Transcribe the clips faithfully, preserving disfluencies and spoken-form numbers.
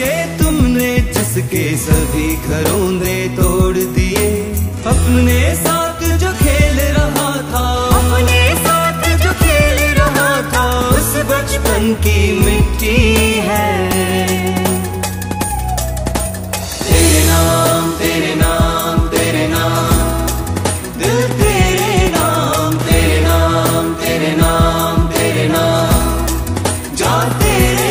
के तुमने जिसके सभी घरोंने तोड़ दिए, अपने साथ जो खेल रहा था, अपने साथ जो खेल रहा था, उस बचपन की मिट्टी है। तेरे नाम तेरे नाम तेरे नाम दिल, तेरे नाम तेरे नाम तेरे नाम तेरे नाम जा तेरे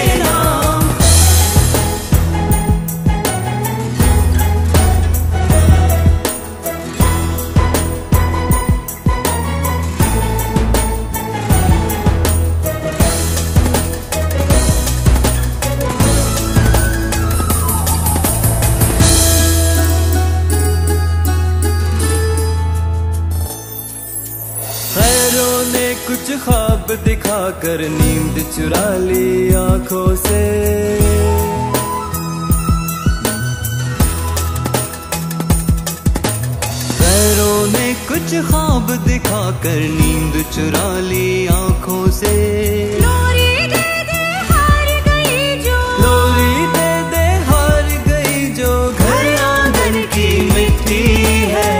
कुछ ख्वाब दिखा कर नींद चुरा ली आंखों से, पैरों ने कुछ ख्वाब दिखा कर नींद चुरा ली आंखों से। लोरी दे दे हार गई जो, लोरी दे दे हार गई जो घर आंगन की मिट्टी है।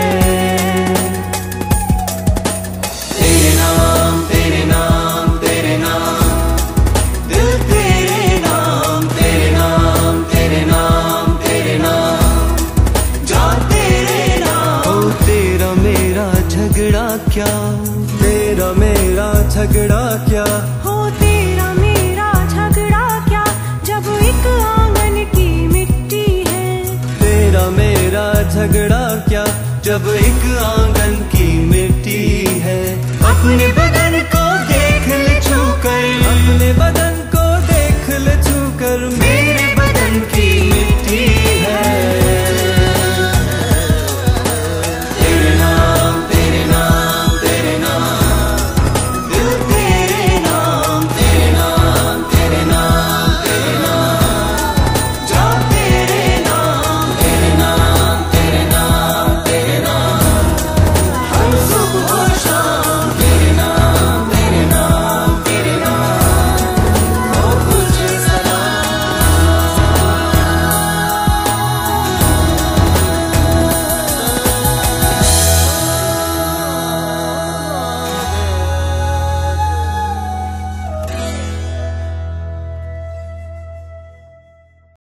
क्या तेरा मेरा झगड़ा क्या हो, तेरा मेरा झगड़ा क्या जब एक आंगन की मिट्टी है। तेरा मेरा झगड़ा क्या जब एक आंगन की मिट्टी है। अपने बदन को देख ले छू कर, अपने बदन